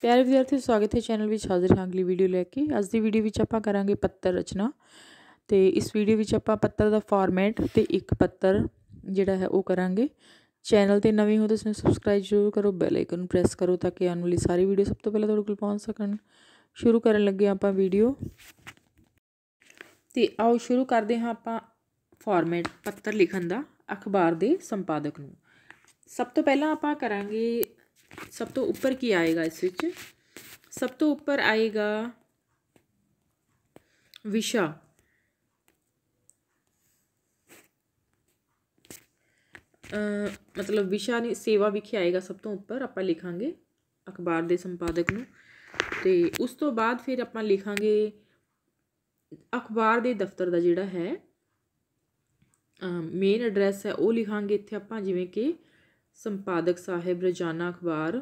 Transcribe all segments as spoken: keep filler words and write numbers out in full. प्यारे विद्यार्थी स्वागत है चैनल में हाजिर हाँ अगली वीडियो लैके। अज की वीडियो में आप करेंगे पत्र रचना। तो इस वीडियो में आप पत्र का फॉर्मेट तो एक पत्र जोड़ा है वो करेंगे। चैनल पर नवे हो तो इसमें सबसक्राइब जरूर करो, बेल आइकन प्रेस करो ताकि आने वाली सारी वीडियो सब तो पहले तुहाडे कोल पहुँच सकन। शुरू कर लगे आप वीडियो, तो आओ शुरू करते हाँ। आप फॉर्मेट पत्र लिखण का अखबार के संपादक नूं सब तो पहला आप करांगे। सब तो ऊपर की आएगा इस विच? सब तो ऊपर आएगा विशा। आ, मतलब विशा ने सेवा विखे आएगा। सब तो उपर आप लिखांगे अखबार के संपादक नूं। ते उस तो बाद फिर आप लिखांगे अखबार के दफ्तर का जिहड़ा है मेन एड्रैस है वह लिखांगे। इत्थे आप जिवें कि संपादक साहब, रोजाना अखबार,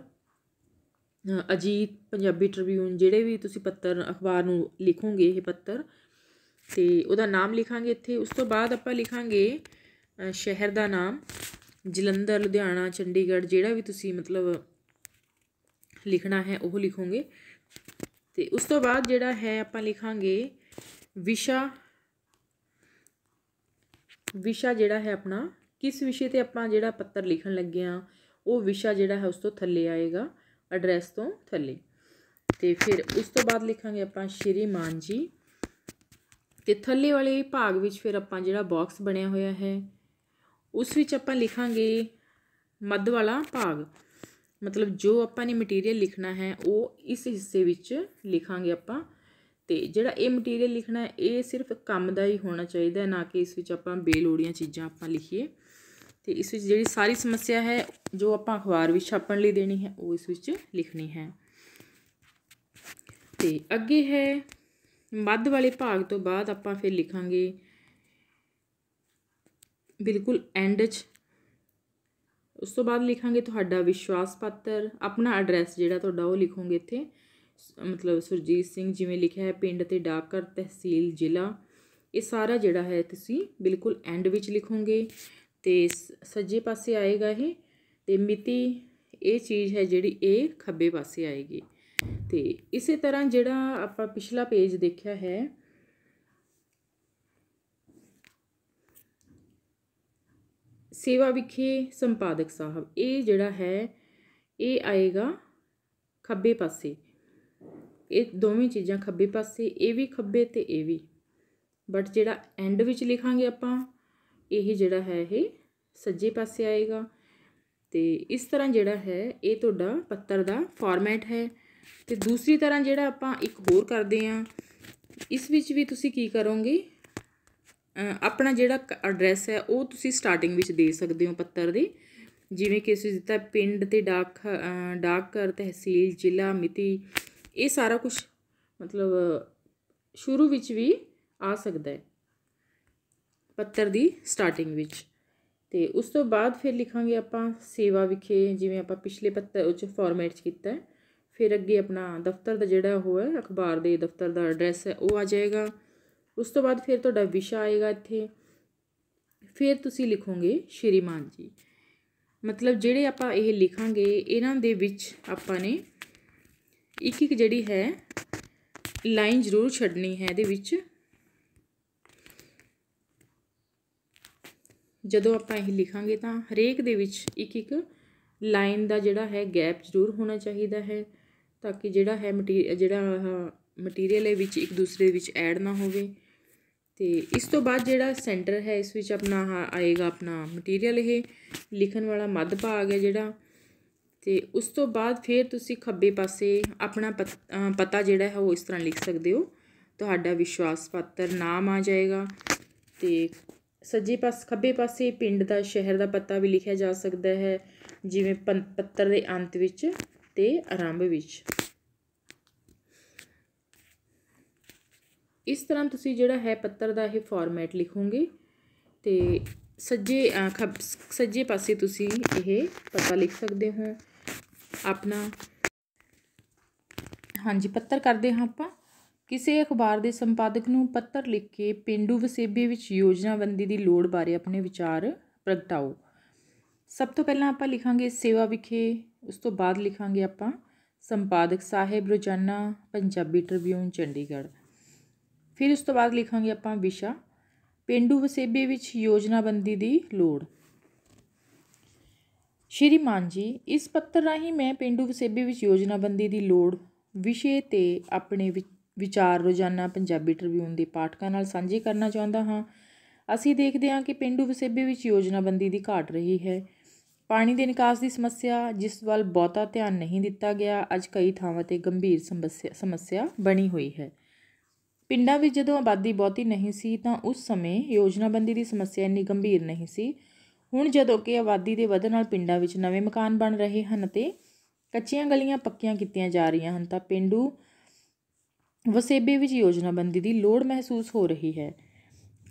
अजीत, पंजाबी ट्रिब्यून, जिहड़े भी तुसी पत्र अखबार नूं लिखोगे ये पत्र ते उहदा नाम लिखांगे इत्थे। उस तो बाद आपां लिखांगे शहर का नाम, जलंधर, लुधियाना, चंडीगढ़, जिहड़ा भी तुसी मतलब लिखना है वह लिखोगे। तो उस तो बाद जिहड़ा है आपां लिखांगे विशा। विशा जिहड़ा है अपना किस विषय पर आपां जिहड़ा पत्र लिखण लगे हाँ वो विशा जिहड़ा है उस तो थले आएगा एड्रैस तो थले। तो फिर उस तो बाद लिखांगे आपां श्रीमान जी। तो थले वाले भाग में फिर आपां जिहड़ा बॉक्स बनिया होया है उस विच आपां लिखांगे मध्य वाला भाग, मतलब जो आपां ने मटीरियल लिखना है वो इस हिस्से विच लिखांगे आपां। तो जिहड़ा ये मटीरियल लिखना है ये सिर्फ काम का ही होना चाहिए, ना कि इस विच आपां बेलोड़ियां चीज़ां आपां लिखीए। तो इस विच जिहड़ी सारी समस्या है जो आपां अखबार विच छापण लई देनी है वो इस विच लिखनी है। तो अगे है मध्य वाले भाग तो बाद आपां फिर लिखांगे बिल्कुल एंड च। उस तो बाद लिखांगे तुहाडा विश्वास पात्र, अपना एड्रैस जिहड़ा तुहाडा वो लिखोगे इत्थे। मतलब सुरजीत सिंह जिमें लिखा है पिंड ते डाकघर, तहसील, जिला, ये सारा जिहड़ा है तुसी बिल्कुल एंड विच लिखोगे। तो सज्जे पासे आएगा ये, तो मिति ये चीज़ है जिहड़ी ये खब्बे पासे आएगी। तो इस तरह जिहड़ा आपां पिछला पेज देखा है सेवा विखे संपादक साहब, ये जिहड़ा है ये आएगा खब्बे पासे। ये दोवें चीज़ां खब्बे पासे, ये भी खब्बे तो ये भी, बट जिहड़ा एंड विच लिखांगे आपां यही जिहड़ा है ये सज्जे पासे आएगा। तो इस तरह जिहड़ा है ये तुहाडा पत्र दा फॉर्मेट है। तो दूसरी तरह जिहड़ा आपां एक होर करदे आं, इस विच भी तुसी की करोगे अपना जिहड़ा एड्रैस है वो तुसी स्टार्टिंग विच दे सकदे हो पत्र दे। जिवें कि तुसी दित्ता पिंड ते डाक डाकघर, तहसील, जिला, मिति, ये सारा कुछ मतलब शुरू विच भी आ सकता है पत्र की स्टार्टिंग विच। ते उस तो बाद फिर लिखांगे आपां सेवा विखे, जिवें आपां पिछले पत्र उच फॉर्मेट कीता है। फिर अगे अपना दफ्तर का जिहड़ा हो है अखबार के दफ्तर का एड्रैस है वो आ जाएगा। उस तो बाद फिर तुहाडा विशा आएगा इत्थे। फिर तुसी लिखोगे श्रीमान जी, मतलब जिहड़े आपां ये लिखांगे इन्हां दे विच आपां ने एक एक जड़ी है लाइन जरूर छड़नी है। दे विच जदों आपां इह लिखांगे तो हरेक दे विच एक एक लाइन का जिहड़ा है गैप जरूर होना चाहिए है, ताकि जिहड़ा है मटीर जिहड़ा मटीरियल है विच एक दूसरे विच ऐड ना होवे। ते इस तो बाद जिहड़ा सेंटर है इस विच अपना आएगा अपना मटीरियल, ये लिखण वाला मध्य भाग है जिहड़ा। तो उस तो बाद फिर तुसी खब्बे पासे अपना पत, पता जिहड़ा है वो इस तरह लिख सकते हो। तुहाडा विश्वास पात्र नाम आ जाएगा। तो सज्जे पास खब्बे पासे पिंड का, शहर का पता भी लिखा जा सकता है, जिवें पत्र के अंत विच ते आरंभ विच। इस तरह तुसी जिहड़ा है पत्र का यह फॉर्मेट लिखोगे। तो सज्जे खब सज्जे पासे तुसी यह पता लिख सकते हो अपना। हाँ जी, पत्र करते हाँ आप किसी अखबार के संपादक नूं पत्र लिख के पेंडू वसेबे विच योजनाबंदी की लोड़ बारे अपने विचार प्रगटाओ। सब तो पहला आप लिखांगे सेवा विखे, उस तो बाद लिखांगे आप संपादक साहिब रोजाना पंजाबी ट्रिब्यून चंडीगढ़। फिर उस तो बाद लिखांगे आपां विशा पेंडू वसेबे विच योजनाबंदी दी लोड़। श्री मान जी, इस पत्र राही मैं पेंडू वसेबे विच योजनाबंदी दी लोड़ विषय ते अपने विचार रोजाना पंजाबी ट्रिब्यून के पाठकों नाल सांझे करना चाहता हाँ। असी देखते हाँ कि पेंडू वसेबे विच योजनाबंदी की घाट रही है। पानी के निकास की समस्या जिस वाल बहुता ध्यान नहीं दिता गया, अज कई थावां ते गंभीर समस्या समस्या बनी हुई है। पिंडां विच जदों आबादी बहुती नहीं सी तां उस समय योजनाबंदी की समस्या इन्नी गंभीर नहीं सी। हुण जदों कि आबादी के वधण नाल पिंडां विच नवे मकान बन रहे हन ते कच्चियां गलियां पक्कियां कीतियां जा रहियां हन तां पेंडू वसेबे विच योजनाबंदी की लोड़ महसूस हो रही है।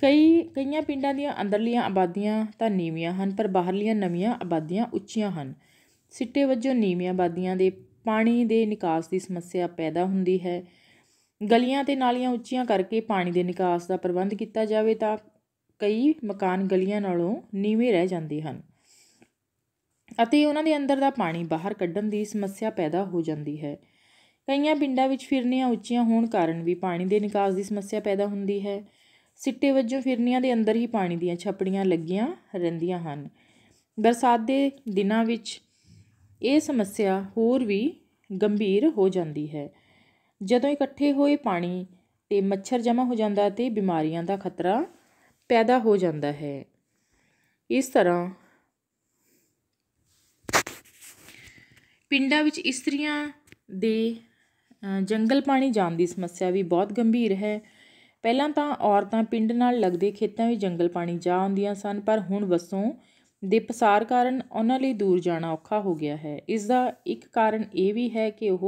कई कई पिंडां दीआं अंदरलियां आबादियां तां नीवीआं हन पर बाहरलियां नवीआं आबादियां उच्चियां हन। सिट्टे वजों नीवीआं आबादियां दे पानी दे निकास दी समस्या पैदा हुंदी है। गलियां ते नालियां उच्चियां करके पानी दे निकास दा प्रबंध कीता जावे तां कई मकान गलियां नालों नीवें रह जांदे हन अते उहनां दे अंदर दा पानी बाहर कड्ढण दी समस्या पैदा हो जांदी है। कई पिंडां विच फिरनियां उच्चियां होण कारण भी पानी दे निकास दी समस्या पैदा हुंदी है। सिट्टे वजों फिरनियां दे अंदर ही पानी दीयां छपड़ियां लगियां रहिंदियां हन। बरसात दे दिनां विच ये समस्या होर भी गंभीर हो जाती है। जदों इकट्ठे होए पानी ते मच्छर जमा हो जाता ते बीमारियां का खतरा पैदा हो जाता है। इस तरह पिंडां विच इस्त्रियां दे जंगल पानी जाण दी समस्या भी बहुत गंभीर है। ਪਹਿਲਾਂ ਤਾਂ ਔਰਤਾਂ ਪਿੰਡ ਨਾਲ ਲੱਗਦੇ ਖੇਤਾਂ ਵਿੱਚ ਜੰਗਲ ਪਾਣੀ ਜਾ ਆਉਂਦੀਆਂ ਸਨ, ਪਰ ਹੁਣ ਵਸੋਂ ਦੇ ਪਸਾਰ ਕਾਰਨ ਉਹਨਾਂ ਲਈ ਦੂਰ ਜਾਣਾ ਔਖਾ ਹੋ ਗਿਆ ਹੈ। ਇਸ ਦਾ ਇੱਕ ਕਾਰਨ ਇਹ ਵੀ ਹੈ ਕਿ ਉਹ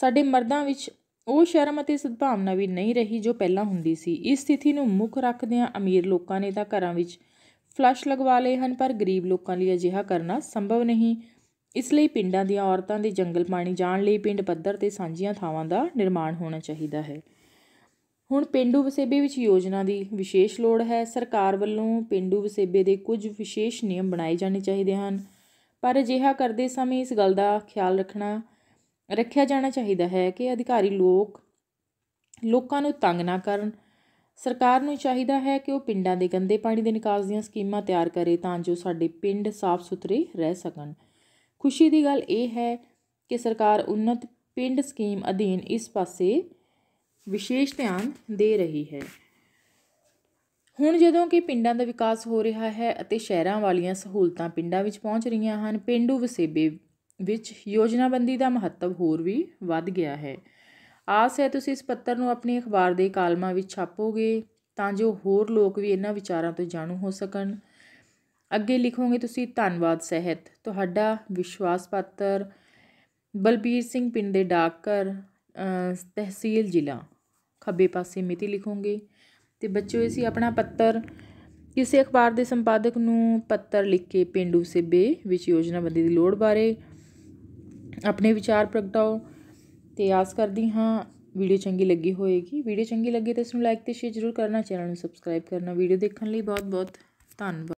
ਸਾਡੇ ਮਰਦਾਂ ਵਿੱਚ ਉਹ ਸ਼ਰਮ ਅਤੇ ਸਦਭਾਵਨਾ ਵੀ ਨਹੀਂ ਰਹੀ ਜੋ ਪਹਿਲਾਂ ਹੁੰਦੀ ਸੀ। ਇਸ ਸਥਿਤੀ ਨੂੰ ਮੁੱਖ ਰੱਖਦਿਆਂ ਅਮੀਰ ਲੋਕਾਂ ਨੇ ਤਾਂ ਘਰਾਂ ਵਿੱਚ ਫਲੱਸ਼ ਲਗਵਾ ਲਏ ਹਨ, ਪਰ ਗਰੀਬ ਲੋਕਾਂ ਲਈ ਅਜਿਹਾ ਕਰਨਾ ਸੰਭਵ ਨਹੀਂ। ਇਸ ਲਈ ਪਿੰਡਾਂ ਦੀਆਂ ਔਰਤਾਂ ਦੇ ਜੰਗਲ ਪਾਣੀ ਜਾਣ ਲਈ ਪਿੰਡ ਪੱਧਰ 'ਤੇ ਸਾਂਝੀਆਂ ਥਾਵਾਂ ਦਾ ਨਿਰਮਾਣ ਹੋਣਾ ਚਾਹੀਦਾ ਹੈ। ਹੁਣ ਪੇਂਡੂ ਵਸੇਬੇ ਵਿੱਚ ਯੋਜਨਾ ਦੀ ਵਿਸ਼ੇਸ਼ ਲੋੜ ਹੈ। ਸਰਕਾਰ ਵੱਲੋਂ ਪੇਂਡੂ ਵਸੇਬੇ ਦੇ ਕੁਝ ਵਿਸ਼ੇਸ਼ ਨਿਯਮ ਬਣਾਏ ਜਾਣੇ ਚਾਹੀਦੇ ਹਨ, ਪਰ ਅਜਿਹਾ ਕਰਦੇ ਸਮੇਂ ਇਸ ਗੱਲ ਦਾ ਖਿਆਲ ਰੱਖਣਾ ਰੱਖਿਆ ਜਾਣਾ ਚਾਹੀਦਾ ਹੈ ਕਿ ਅਧਿਕਾਰੀ ਲੋਕ ਲੋਕਾਂ ਨੂੰ ਤੰਗ ਨਾ ਕਰਨ। ਸਰਕਾਰ ਨੂੰ ਚਾਹੀਦਾ ਹੈ ਕਿ ਉਹ ਪਿੰਡਾਂ ਦੇ ਗੰਦੇ ਪਾਣੀ ਦੇ ਨਿਕਾਸ ਦੀਆਂ ਸਕੀਮਾਂ ਤਿਆਰ ਕਰੇ ਤਾਂ ਜੋ ਸਾਡੇ ਪਿੰਡ ਸਾਫ਼ ਸੁਥਰੇ ਰਹਿ ਸਕਣ। ਖੁਸ਼ੀ ਦੀ ਗੱਲ ਇਹ ਹੈ ਕਿ ਸਰਕਾਰ ਉੱਨਤ ਪਿੰਡ ਸਕੀਮ ਅਧੀਨ ਇਸ ਪਾਸੇ विशेष ध्यान दे रही है। हुण जदों कि पिंडां दा विकास हो रहा है अते शहरां वालीआं सहूलतां पिंडां विच पहुंच रहीआं हन, पेंडू वसेबे विच योजनाबंदी दा महत्व होर भी वध गया है। आस है तुसीं इस पत्र नूं अपने अखबार दे कालमां विच छापोगे तां जो होर लोक भी इन्हां विचारां तों जाणू हो सकण। अगे लिखोगे तुसीं, धन्नवाद सहित तुहाडा विश्वास पात्र बलबीर सिंह, पिंड दे डाकघर, तहसील जिला खब्बे पासे मिति लिखोंगे। तो बच्चों इसी अपना पत्र किसी अखबार के संपादक नूं पत्र लिख के पेंडू वसेबे विच योजनाबंदी की लोड़ बारे अपने विचार प्रगटाओ। तो आस करती हाँ वीडियो चंगी लगी होएगी। वीडियो चंगी लगे तो इसमें लाइक तो शेयर जरूर करना, चैनल में सबसक्राइब करना। वीडियो देखने लिए बहुत बहुत धन्यवाद।